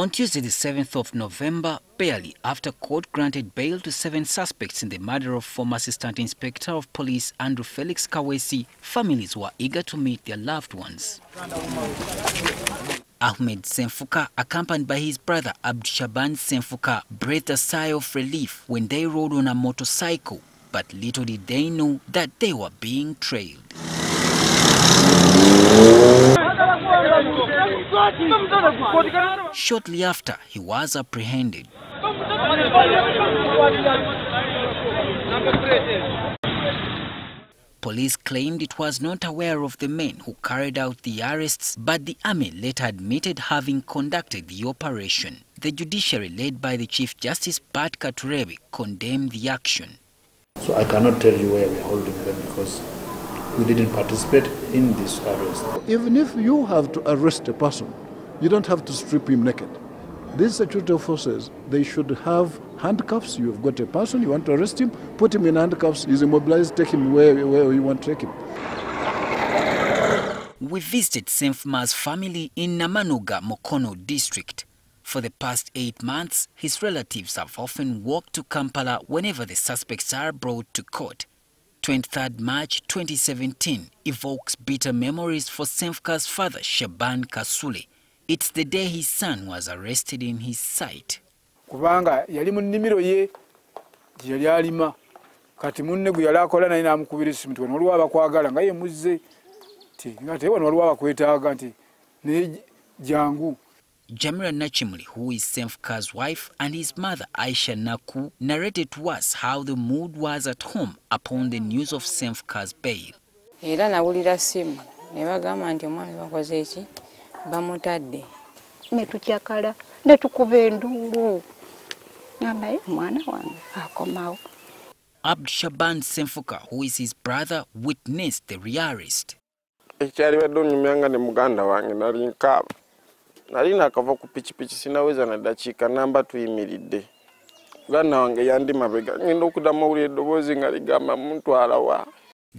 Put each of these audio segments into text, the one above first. On Tuesday, the 7th of November, barely after court granted bail to 7 suspects in the murder of former Assistant Inspector of Police Andrew Felix Kawesi, families were eager to meet their loved ones. Ahmed Senfuka, accompanied by his brother Abdu Shaban Senfuka, breathed a sigh of relief when they rode on a motorcycle, but little did they know that they were being trailed. Shortly after, he was apprehended. Police claimed it was not aware of the men who carried out the arrests, but the army later admitted having conducted the operation. The judiciary, led by the Chief Justice Pat Katurebe, condemned the action. So I cannot tell you where we are holding them because we didn't participate in this arrest. Even if you have to arrest a person, you don't have to strip him naked. These security forces, they should have handcuffs. You've got a person, you want to arrest him, put him in handcuffs, he's immobilized, take him where you want to take him. We visited Senfuma's family in Namanuga, Mokono district. For the past 8 months, his relatives have often walked to Kampala whenever the suspects are brought to court. 23rd March 2017 evokes bitter memories for Senfuka's father, Shaban Kasule. It's the day his son was arrested in his sight. Jamila Nachimuli, who is Senfuka's wife, and his mother Aisha Naku narrated to us how the mood was at home upon the news of Senfuka's bail. Abdu Shaban Senfuka, who is his brother, witnessed the re-arrest. The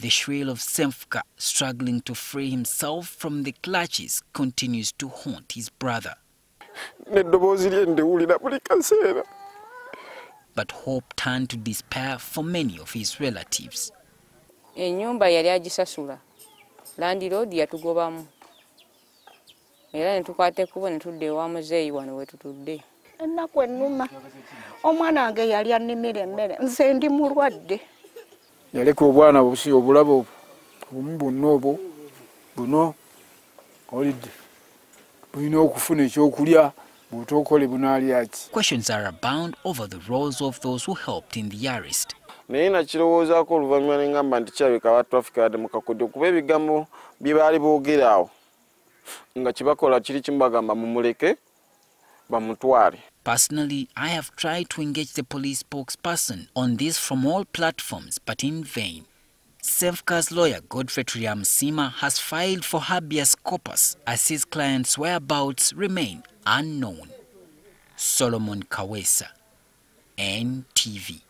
shrill of Senfuka, struggling to free himself from the clutches, continues to haunt his brother. But hope turned to despair for many of his relatives. Questions are abound over the roles of those who helped in the arrest. Personally, I have tried to engage the police spokesperson on this from all platforms, but in vain. Senfuka's lawyer, Godfrey Tryamsima, has filed for habeas corpus as his client's whereabouts remain unknown. Solomon Kawesa, NTV.